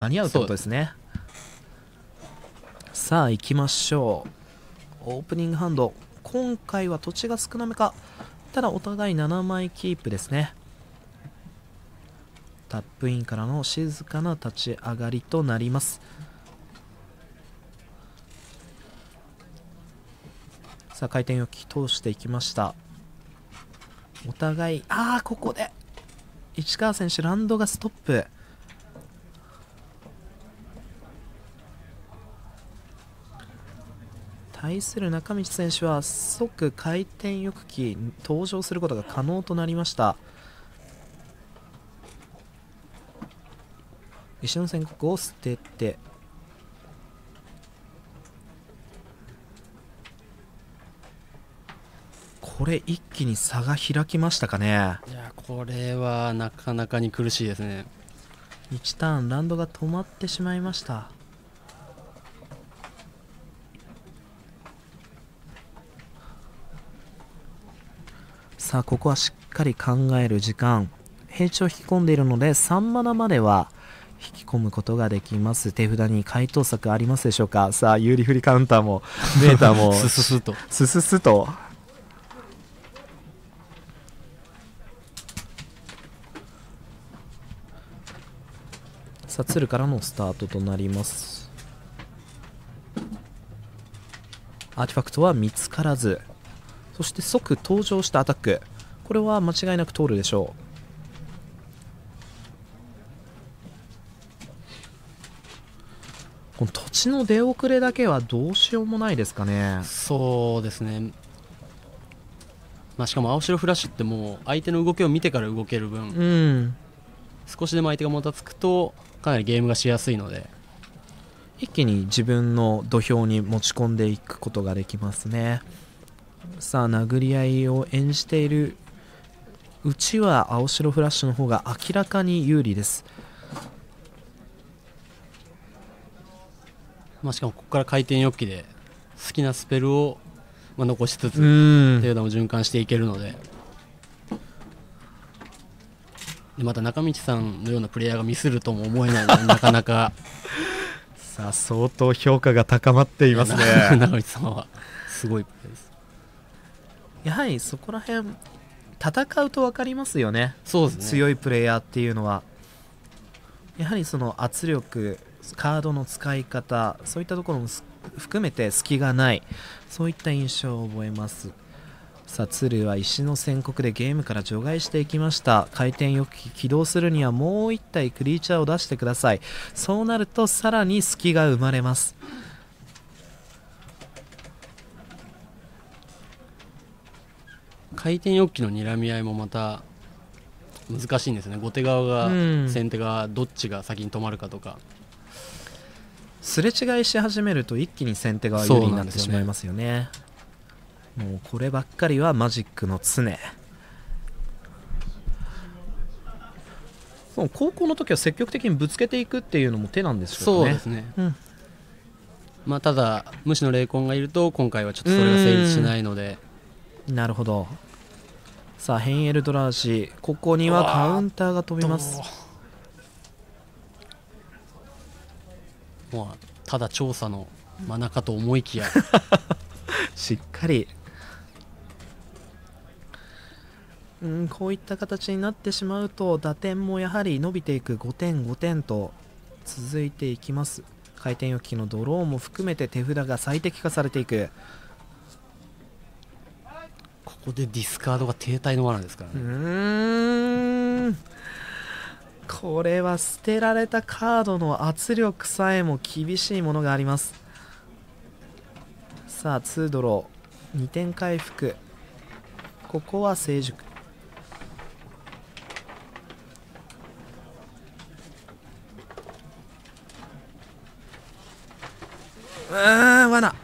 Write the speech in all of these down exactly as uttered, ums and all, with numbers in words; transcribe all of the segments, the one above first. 間に合うってことですね。さあ行きましょう。オープニングハンド、今回は土地が少なめか。ただお互いななまいキープですね。タップインからの静かな立ち上がりとなります。さあ回転を通していきました。お互い、ああここで市川選手ランドがストップ。対する中道選手は即回転翼機登場することが可能となりました。石の宣告を捨てて、これ一気に差が開きましたかね。いやこれはなかなかに苦しいですね。いちターンランドが止まってしまいました。さあここはしっかり考える時間。平地を引き込んでいるのでさんマナまでは引き込むことができます。手札に解答策ありますでしょうか。さあ有利振りカウンターもメーターもスススとスススとさあ鶴からのスタートとなります。アーティファクトは見つからず、そして即登場したアタック、これは間違いなく通るでしょう。この土地の出遅れだけはどうしようもないですかね。そうですね、まあ、しかも青白フラッシュってもう相手の動きを見てから動ける分、うん、少しでも相手がもたつくとかなりゲームがしやすいので一気に自分の土俵に持ち込んでいくことができますね。さあ殴り合いを演じているうちは青白フラッシュの方が明らかに有利です。まあしかもここから回転翼機で好きなスペルをまあ残しつつ手札も循環していけるので、また中道さんのようなプレイヤーがミスるとも思えないのでなかなかさあ相当評価が高まっていますね。中道さんはすごいプレーです。やはりそこら辺戦うと分かりますよね。そうですね、強いプレイヤーっていうのはやはりその圧力、カードの使い方、そういったところも含めて隙がない、そういった印象を覚えます。さあ鶴は石の宣告でゲームから除外していきました。回転翼機起動するにはもういち体クリーチャーを出してください。そうなるとさらに隙が生まれます。回転翼機の睨み合いもまた難しいんですね。後手側が先手側どっちが先に止まるかとか、すれ違いし始めると一気に先手側有利になってしまいますよね。もうこればっかりはマジックの常。そう高校の時は積極的にぶつけていくっていうのも手なんですけどね。そうですね、うん、まあただ無視の霊魂がいると今回はちょっとそれが成立しないので。なるほど。さあヘンエルドラージ、ここにはカウンターが飛びます。もうただ調査の真中と思いきやしっかり、うん、こういった形になってしまうと打点もやはり伸びていく、ごてんごてんと続いていきます。回転翼機のドローンも含めて手札が最適化されていく。ここでディスカードが停滞の罠ですからね。うーん、これは捨てられたカードの圧力さえも厳しいものがあります。さあにドローにてん回復、ここは成熟。うーん、罠、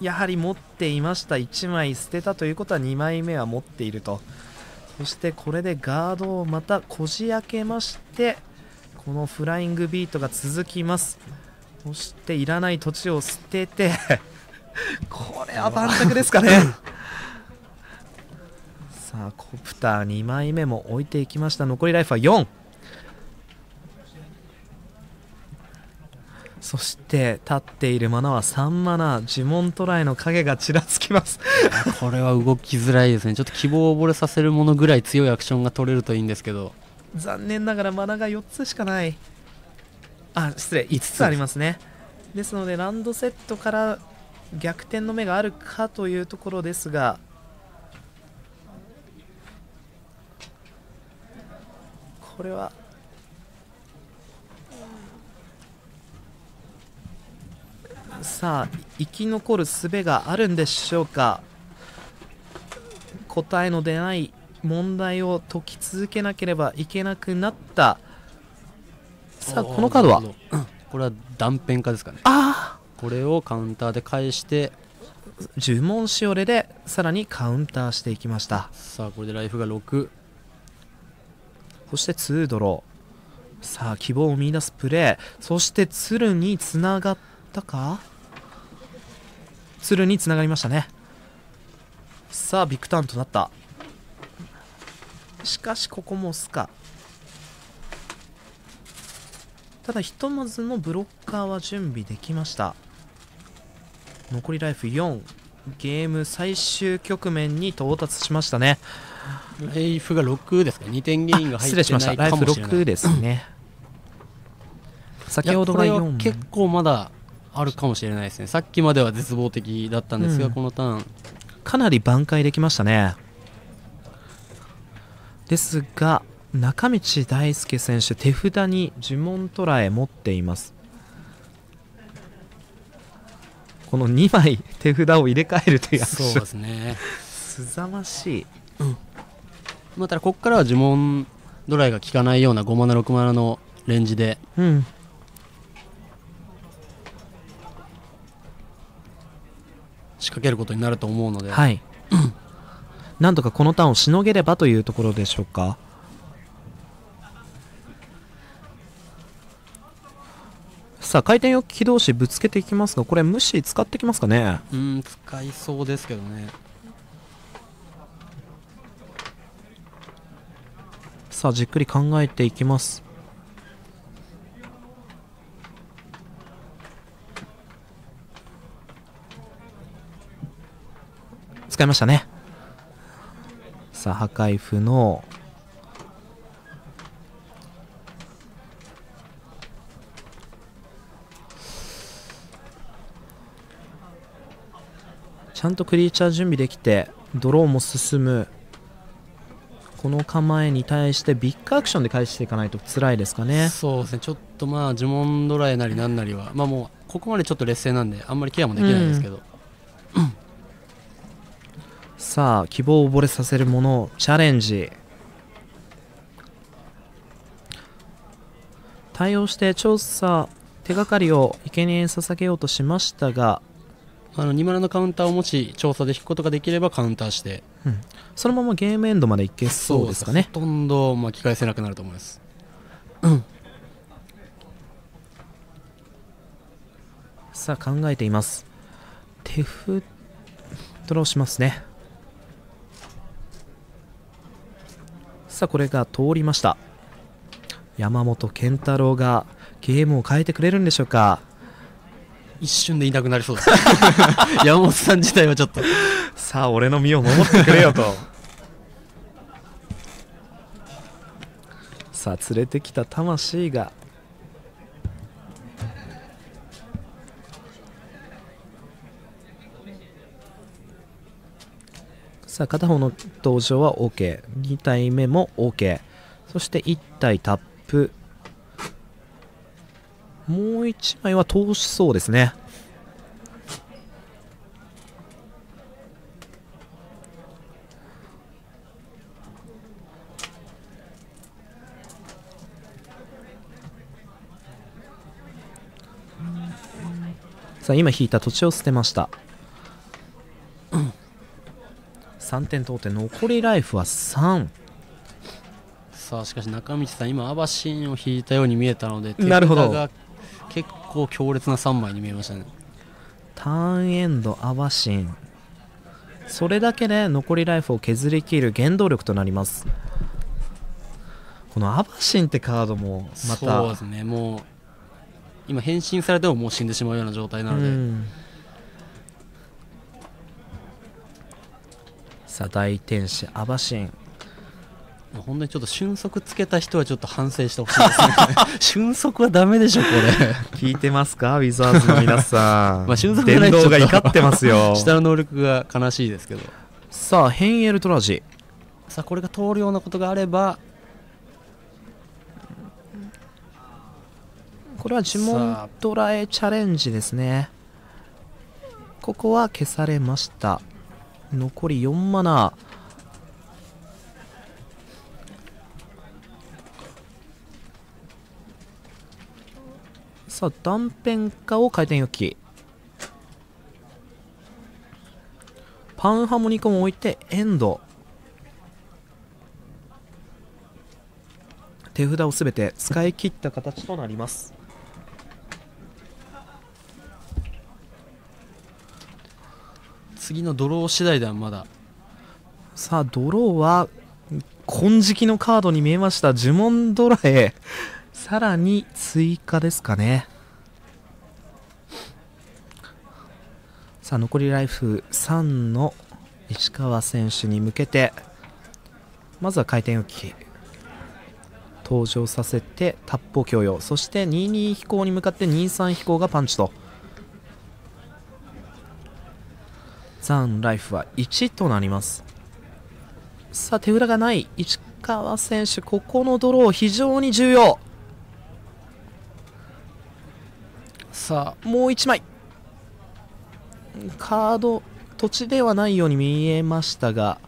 やはり持っていました。いちまい捨てたということはにまいめは持っていると。そしてこれでガードをまたこじ開けまして、このフライングビートが続きます。そしていらない土地を捨ててこれは盤石ですかねさあコプターにまいめも置いていきました。残りライフはよん。そして立っているマナはさんマナ、呪文トライの影がちらつきますこれは動きづらいですね。ちょっと希望を溺れさせるものぐらい強いアクションが取れるといいんですけど、残念ながらマナがよっつしかない、あ、失礼、いつつありますね。ですのでランドセットから逆転の目があるかというところですが、これはさあ生き残る術があるんでしょうか。答えの出ない問題を解き続けなければいけなくなった。さあこのカードはこれは断片化ですかね。ああ、これをカウンターで返して呪文しおれでさらにカウンターしていきました。さあこれでライフがろく、そしてツードロー。さあ希望を見出すプレー、そして鶴につながったか、鶴につながりましたね。さあビッグターンとなった。しかしここもスカ、ただひとまずのブロッカーは準備できました。残りライフよん、ゲーム最終局面に到達しましたね。ライフがろくですか、にてんゲインが入ってないかもしれない。失礼しました、ライフろくですね先ほどがよん、結構まだあるかもしれないですね。さっきまでは絶望的だったんですが、うん、このターンかなり挽回できましたね。ですが中道大輔選手手札に呪文トライ持っています。このにまい手札を入れ替えるというアクション、そうですねすざましい、うん、まあ、ただここからは呪文ドライが効かないようなごマナろくマナのレンジで、うん、仕掛けることになると思うので、はいなんとかこのターンをしのげればというところでしょうか。さあ回転よく起動しぶつけていきますが、これ無視使ってきますかね。うん、使いそうですけどね。さあじっくり考えていきます。使いましたね。さあ破壊不能、ちゃんとクリーチャー準備できてドローも進む。この構えに対してビッグアクションで返していかないと辛いですかね。そうですね、ちょっとまあ呪文ドライなりなんなりは、まあ、もうここまでちょっと劣勢なんであんまりケアもできないんですけど、うん、さあ希望を溺れさせるものチャレンジ、対応して調査手がかりを生贄に捧げようとしましたが、あのにマナのカウンターをもし調査で引くことができればカウンターして、うん、そのままゲームエンドまでいけそうですかね。ほとんど巻き返せなくなると思います、うん、さあ考えています。手札ドローしますね。さあこれが通りました。山本健太郎がゲームを変えてくれるんでしょうか。一瞬でいなくなりそうです山本さん自体はちょっとさあ俺の身を守ってくれよとさあ連れてきた魂が、さあ片方の登場は OK、 に体目も OK、 そしていち体タップ、もういちまいは通しそうですね。さあ今引いた土地を捨てましたさんてん通って残りライフはさん。さあしかし中道さん今アバシンを引いたように見えたので、なるほど、結構強烈なさんまいに見えましたね。ターンエンドアバシン、それだけで残りライフを削り切る原動力となります。このアバシンってカードもまた、そうですね、もう今変身されてももう死んでしまうような状態なので、うん、さあ大天使アバシン、本当にちょっと俊足つけた人はちょっと反省してほしいですね。俊足はダメでしょこれ。聞いてますかウィザーズの皆さん。まあ俊足じゃないとちょっと電動が怒ってますよ。下の能力が悲しいですけど。さあ変異エルトラジ。さあこれが通るようなことがあれば、これは呪文捕らえチャレンジですね。ここは消されました。残りよんマナー。さあ断片化を回転浴器、パンハモニコンを置いてエンド、手札をすべて使い切った形となります。次のドロー次第ではまだ。さあドローは金色のカードに見えました。呪文ドラへさらに追加ですかね。さあ残りライフさんの石川選手に向けて、まずは回転浮き登場させてタップを強要、そしてにに飛行に向かってにさん飛行がパンチと、残ライフはいちとなります。さあ手裏がない石川選手、ここのドロー非常に重要。さあもういちまいカード土地ではないように見えましたが、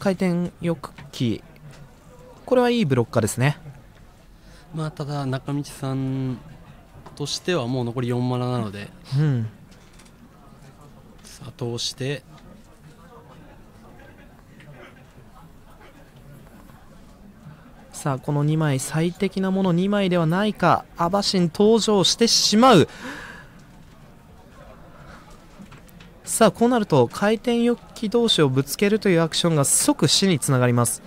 回転翼機これはいいブロッカーですね。まあただ中道さんとしてはもう残りよんマナなので、うん、さあ通してさあこのにまい最適なものにまいではないか、アバシン登場してしまう。さあこうなると回転翼機同士をぶつけるというアクションが即死につながります。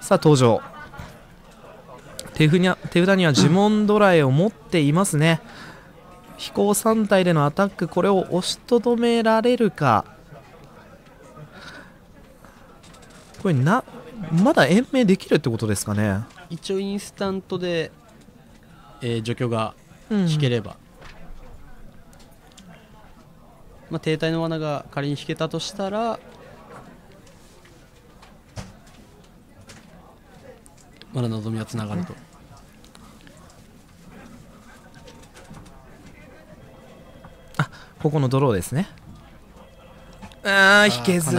さあ登場、手札には呪文ドライを持っていますね。飛行さん体でのアタック、これを押しとどめられるか。これなまだ延命できるってことですかね。一応インスタントで、えー、除去が引ければ、うん、まあ停滞の罠が仮に引けたとしたらまだ望みはつながると、うん、あここのドローですね。ああ引けず。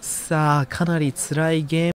さあかなり辛いゲーム